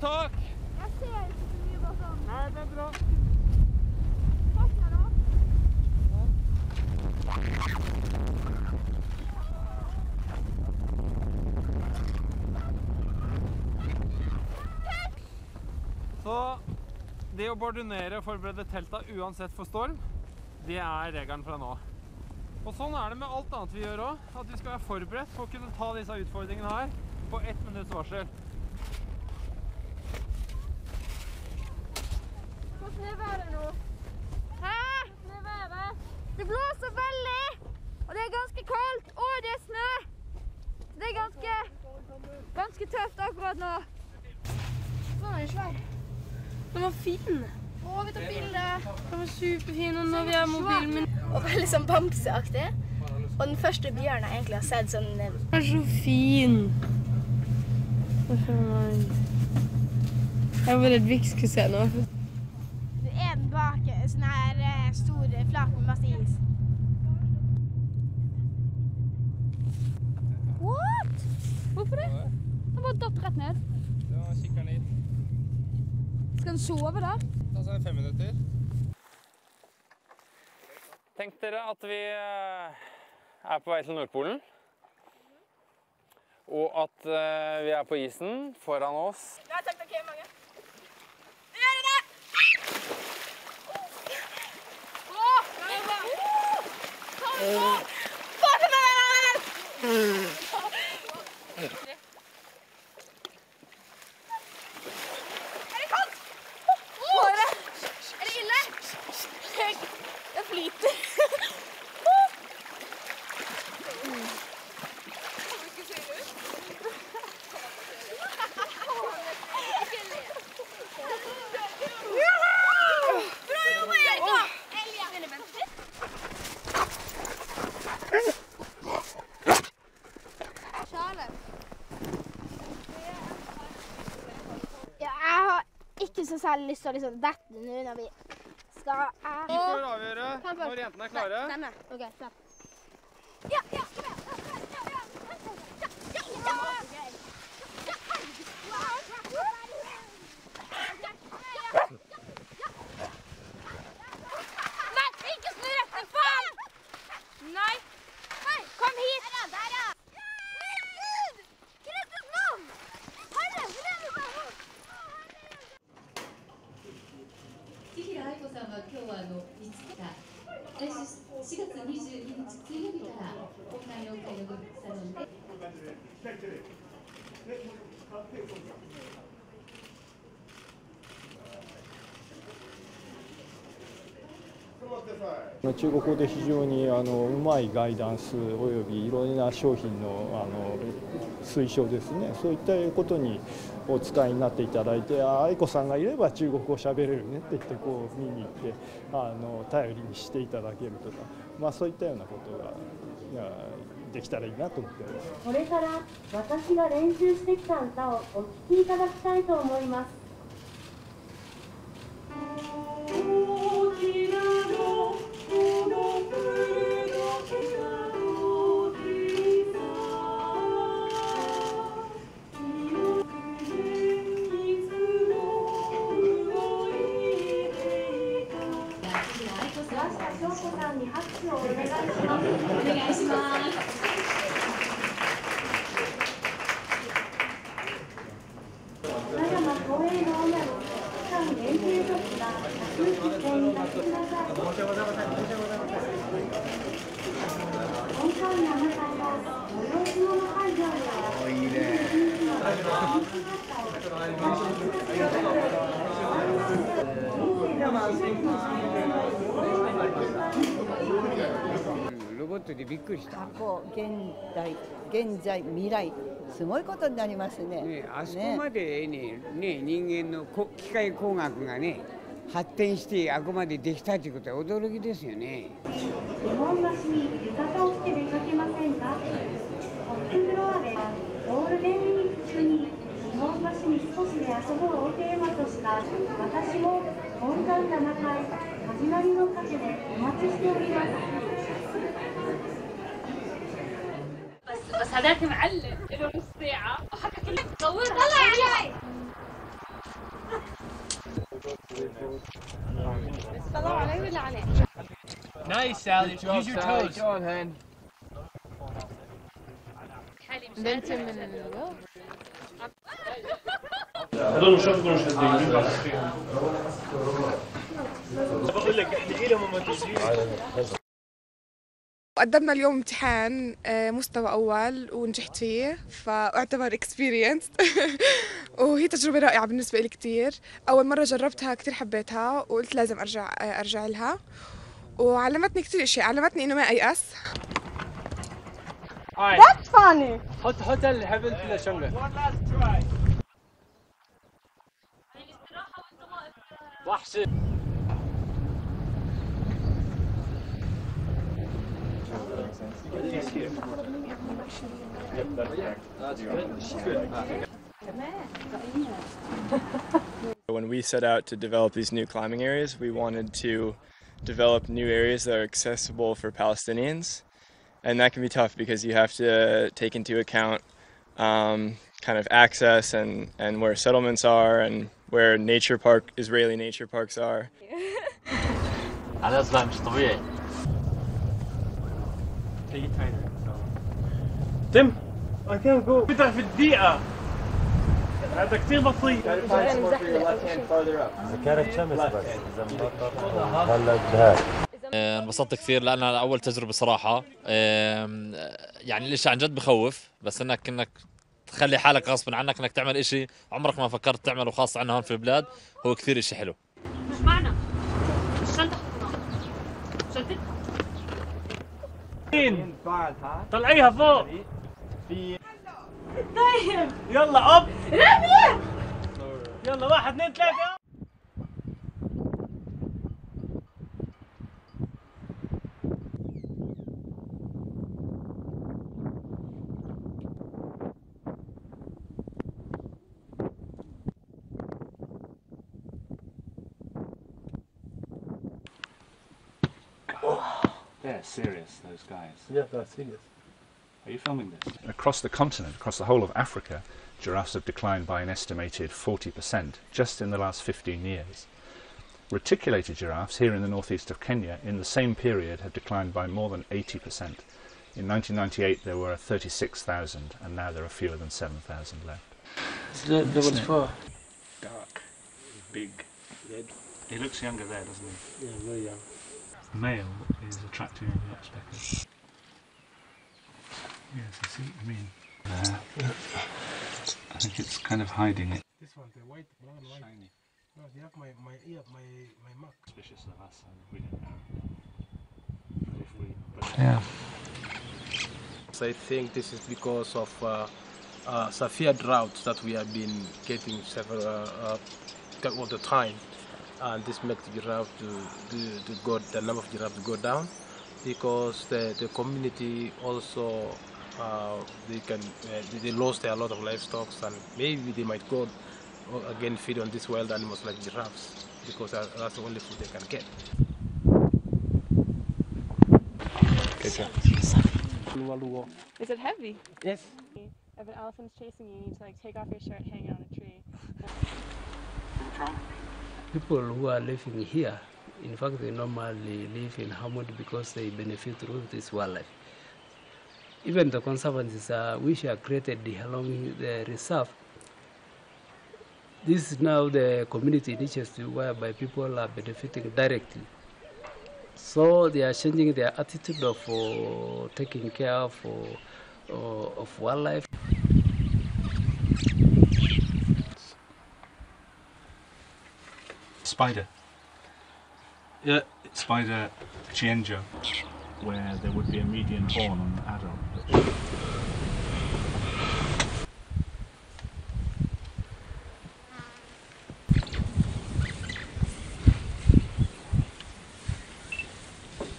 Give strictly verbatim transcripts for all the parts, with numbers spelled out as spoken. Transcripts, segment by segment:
tak! Jag ser inte så mycket bakom. Nej, det är bra. Fastna då. Så det å bardunere og forberede teltet uansett for storm, det er regelen fra nå. Og sånn er det med alt annet vi gjør også, at vi skal være forberedt på å kunne ta disse utfordringene her på ett minutts varsel. Hvordan er været nå? Hæ? Hvordan er været? Det blåser veldig, og det er ganske kaldt, og det er snø. Det er ganske, ganske tøft akkurat nå. Sånn er det svær. Den var fin. Åh, vi tar bilde. Den var superfin, og nå vi har mobilen min. Og veldig sånn bamseaktig. Og den første bjørnen jeg egentlig har sett sånn... Den er så fin. Jeg var redd vi ikke skulle se noe. Det er en bak en sånn her stor flak med masse is. What? Hvorfor det? Den bare datt rett ned. Ja, kikker ned. Skal den sove der? Da er det fem minutter. Tenk dere at vi er på vei til Nordpolen. Og at vi er på isen foran oss. Ja, takk, takk, mange. Vi gjør det! Åh! Ta det på! Få til meg! Jeg har lyst til å dette nå når vi skal... Vi får avgjøre når jentene er klare. Denne, ok, slapp. Ja, ja, kom igjen! Ja, ja, ja! Nei, ikke snu rett og faen! Nei! Kom hit! Der, der, ja!中国語で非常にあのうまいガイダンスおよびいろんな商品のあの推奨ですね、そういったことにお使いになっていただいて、愛子さんがいれば中国語喋れるねって言ってこう見に行ってあの頼りにしていただけるとか、まあ、そういったようなことができたらいいなと思ってます。これから私が練習してきた歌をお聴きいただきたいと思います。 ロボットでびっくりした。過去、現代、現在、未来、すごいことになりますね。あそこまでね、ね、人間の機械工学がね、発展してあくまでできたということは驚きですよね。日本橋に浴衣を着て出かけませんか。トップフロアではゴールデンウィーク中に日本橋に少しで遊ぼうをテーマとした私も本館ななかい始まりのカフェでお待ちしております。 بس هذاك معلم له نص ساعة وحكى كلمة تطور. طلع علي. Nice, Sally. Job, Use your Sally. toes. Go on, hen. قدمنا اليوم امتحان مستوى أول ونجحت فيه فاعتبر اكسبيرينس وهي تجربة رائعة بالنسبة لي كتير. أول مرة جربتها كتير حبيتها وقلت لازم أرجع أرجع لها وعلمتني كتير أشياء، علمتني إنه ما أيأس. That's funny. حط حط الحبل في الشنقة. وحشي. When we set out to develop these new climbing areas, we wanted to develop new areas that are accessible for Palestinians, and that can be tough because you have to take into account um, kind of access and, and where settlements are and where nature park, Israeli nature parks are. Take it tighter. Tim, I can't go. Put في الدقيقة. هذا كثير بطيء. ذكرت شمس بس. هلا جهاد. انبسطت كثير لأنها أول تجربة صراحة. يعني الإشي عن جد بخوف، بس إنك إنك تخلي حالك غصب عنك إنك تعمل إشي عمرك ما فكرت تعمله، خاصة عنا هون في البلاد، هو كثير إشي حلو. مش معنا. الشنطة. شنطة. طلعيها فوق طيب يلا اب رمي يلا واحد اثنين ثلاثة They're serious, those guys. Yeah, they're serious. Are you filming this? Across the continent, across the whole of Africa, giraffes have declined by an estimated forty percent just in the last fifteen years. Reticulated giraffes here in the northeast of Kenya in the same period have declined by more than eighty percent. In nineteen ninety-eight there were thirty-six thousand and now there are fewer than seven thousand left. There was four. Dark, big, red. He looks younger there, doesn't he? Yeah, very young. The male is attractive in the upspeckers. Yes, I see what you mean. Uh, I think it's kind of hiding it. This one, the white, brown, white. Shiny. No, they have my, my ear, my, my mark. Suspicious of us, and we don't know. If we, but yeah. So I think this is because of uh, uh, severe droughts that we have been getting several uh, uh, all the time. And this makes the giraffe to, to, to go, the number of giraffes to go down, because the, the community also uh, they can uh, they lost a lot of livestock, and maybe they might go again feed on these wild animals like giraffes, because that's the only food they can get. Is it heavy? Yes. If an elephant's chasing you, you need to like take off your shirt, hang on a tree. People who are living here, in fact, they normally live in harmony because they benefit through this wildlife. Even the conservancies uh, which are created along the reserve, this is now the community initiative whereby people are benefiting directly. So they are changing their attitude of uh, taking care of, uh, of wildlife. Spider. Yeah, spider chienjo, where there would be a median horn on the adult.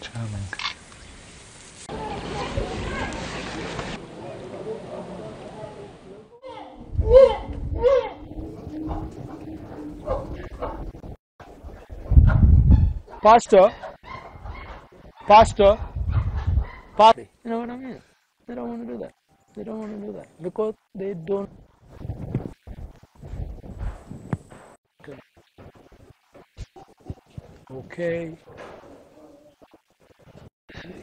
Charming. Pastor, pastor, pastor. You know what I mean? They don't want to do that. They don't want to do that because they don't. Okay.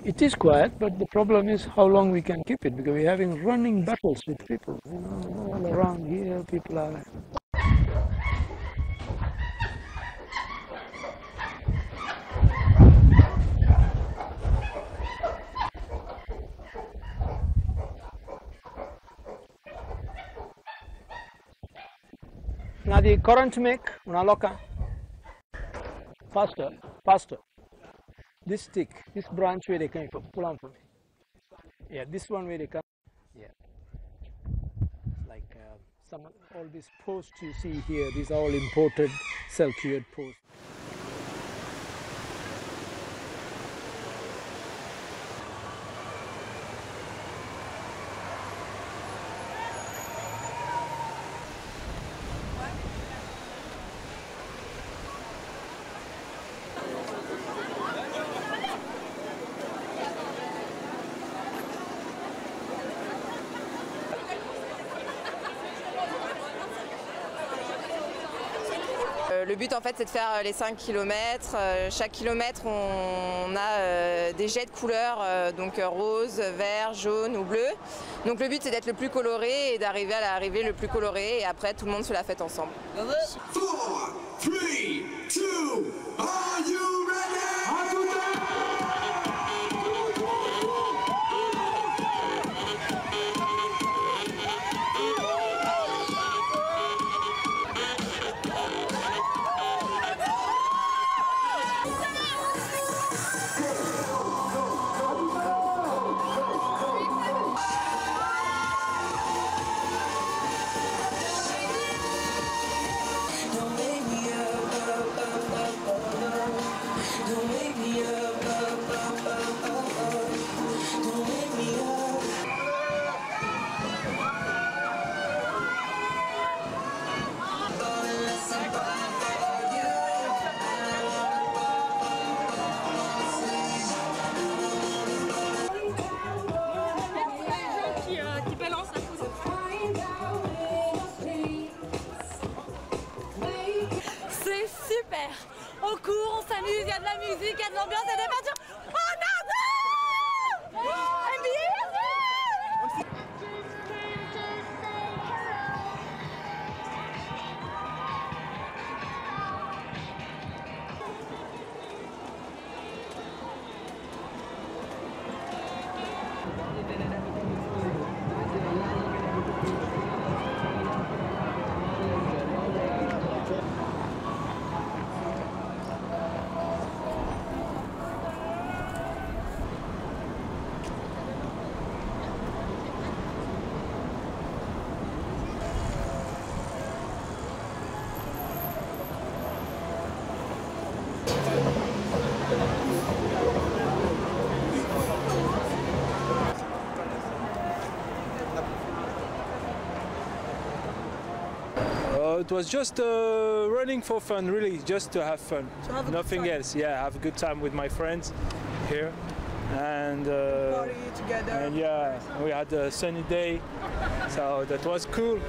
It is quiet, but the problem is how long we can keep it, because we're having running battles with people, you know, all around here. People are the current make una loca. Faster, faster. This stick, this branch where they come from, pull on for me. Yeah, this one where they come. Yeah, like uh, some all these posts you see here. These are all imported, self-cured posts. Le but en fait c'est de faire les cinq kilomètres, chaque kilomètre on a des jets de couleurs, donc rose, vert, jaune ou bleu. Donc le but c'est d'être le plus coloré et d'arriver à l'arrivée le plus coloré, et après tout le monde se la fête ensemble. four, three, two, one, you... On court, on s'amuse, il y a de la musique, il y a de l'ambiance, il y a des peintures. On adore! M B A! It was just uh, running for fun, really, just to have fun, so have nothing else. Yeah, have a good time with my friends here, and uh, party together. And yeah, we had a sunny day, so that was cool.